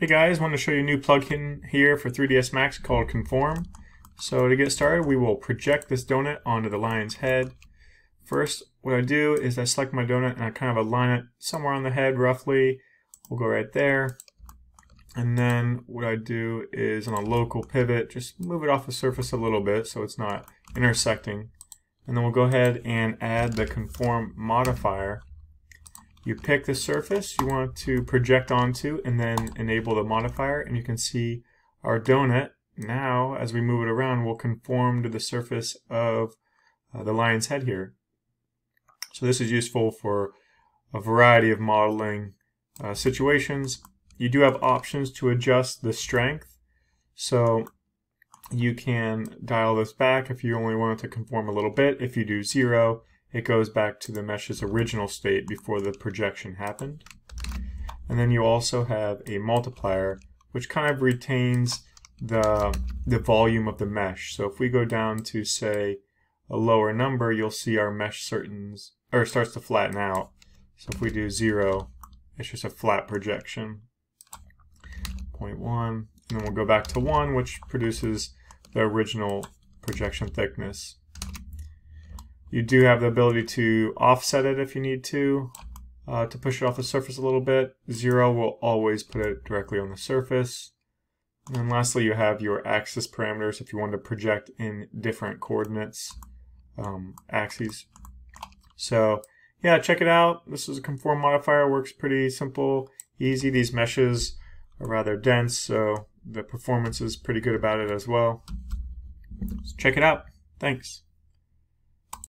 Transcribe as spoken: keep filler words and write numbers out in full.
Hey guys, I want to show you a new plugin here for three D S Max called Conform. So to get started, we will project this donut onto the lion's head. First, what I do is I select my donut and I kind of align it somewhere on the head roughly. We'll go right there. And then what I do is on a local pivot, just move it off the surface a little bit so it's not intersecting. And then we'll go ahead and add the Conform modifier. You pick the surface you want to project onto and then enable the modifier, and you can see our donut now, as we move it around, will conform to the surface of uh, the lion's head here. So this is useful for a variety of modeling uh, situations. You do have options to adjust the strength, so you can dial this back if you only want it to conform a little bit. If you do zero, it goes back to the mesh's original state before the projection happened. And then you also have a multiplier, which kind of retains the, the volume of the mesh. So if we go down to, say, a lower number, you'll see our mesh certains, or starts to flatten out. So if we do zero, it's just a flat projection. zero point one, and then we'll go back to one, which produces the original projection thickness. You do have the ability to offset it if you need to, uh, to push it off the surface a little bit. Zero will always put it directly on the surface. And then lastly, you have your axis parameters if you want to project in different coordinates, um, axes. So yeah, check it out. This is a Conform modifier. Works pretty simple, easy. These meshes are rather dense, so the performance is pretty good about it as well. So check it out. Thanks.